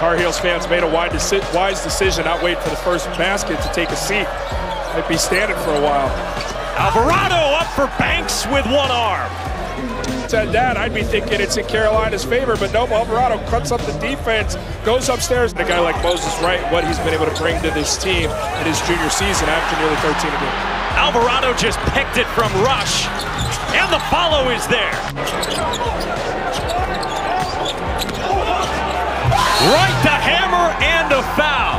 Tar Heels fans made a wise decision, not wait for the first basket to take a seat. Might be standing for a while. Alvarado up for Banks with one arm. Said that, I'd be thinking it's in Carolina's favor, but no, Alvarado cuts up the defense, goes upstairs. And a guy like Moses Wright, what he's been able to bring to this team in his junior season after nearly 13 a game. Alvarado just picked it from Rush, and the follow is there. Right to hammer and a foul.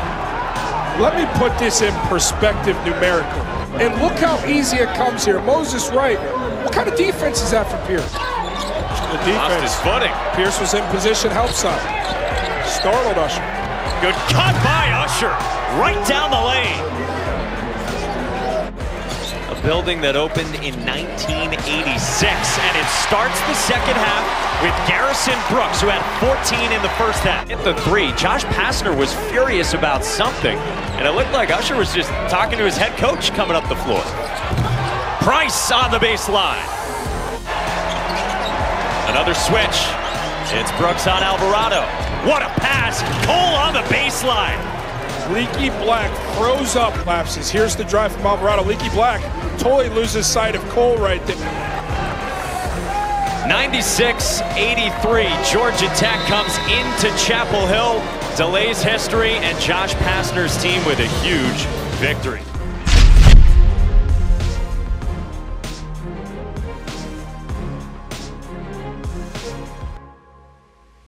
Let me put this in perspective numerically. And look how easy it comes here. Moses Wright, what kind of defense is that for Pierce? The defense. Lost his footing. Pierce was in position, help side. Startled Usher. Good cut by Usher. Right down the lane. A building that opened in 1986, and it starts the second half with Garrison Brooks, who had 14 in the first half. Hit the three. Josh Pastner was furious about something, and it looked like Usher was just talking to his head coach coming up the floor. Price on the baseline. Another switch. It's Brooks on Alvarado. What a pass. Cole on the baseline. Leaky Black throws up, lapses. Here's the drive from Alvarado. Leaky Black totally loses sight of Cole right there. 96-83, Georgia Tech comes into Chapel Hill, delays history, and Josh Pastner's team with a huge victory.